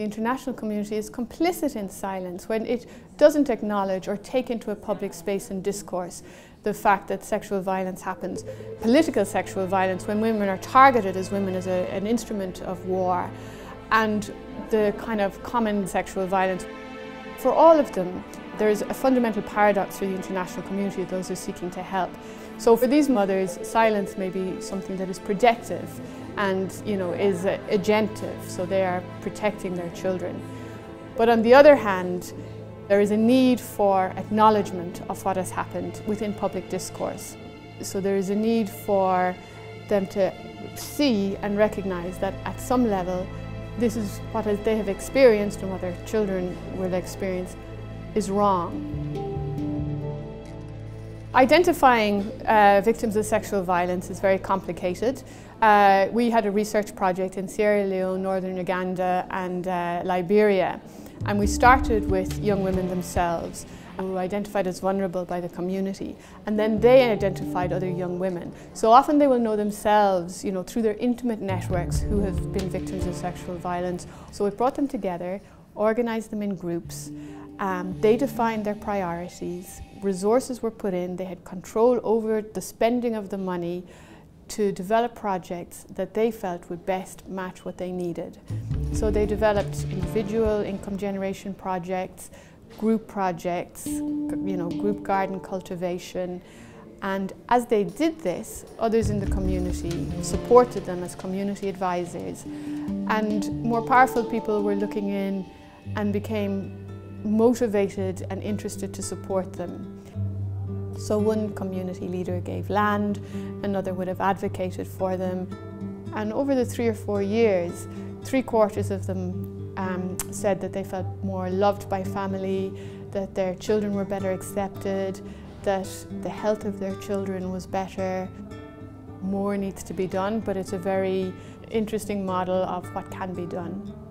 The international community is complicit in silence when it doesn't acknowledge or take into a public space and discourse the fact that sexual violence happens, political sexual violence, when women are targeted as women as an instrument of war, and the kind of common sexual violence. For all of them, there is a fundamental paradox for the international community of those who are seeking to help. So for these mothers, silence may be something that is protective and, you know, is agentive, so they are protecting their children. But on the other hand, there is a need for acknowledgement of what has happened within public discourse. So there is a need for them to see and recognize that at some level, this is what they have experienced and what their children will experience is wrong. Identifying victims of sexual violence is very complicated. We had a research project in Sierra Leone, northern Uganda and Liberia, and we started with young women themselves who were identified as vulnerable by the community, and then they identified other young women. So often they will know themselves, you know, through their intimate networks who have been victims of sexual violence. So we brought them together, organized them in groups. They defined their priorities, resources were put in, they had control over the spending of the money to develop projects that they felt would best match what they needed. So they developed individual income generation projects, group projects, you know, group garden cultivation. And as they did this, others in the community supported them as community advisors. And more powerful people were looking in and became motivated and interested to support them. So one community leader gave land, another would have advocated for them, and over the 3 or 4 years, 3/4 of them said that they felt more loved by family, that their children were better accepted, that the health of their children was better. More needs to be done, but it's a very interesting model of what can be done.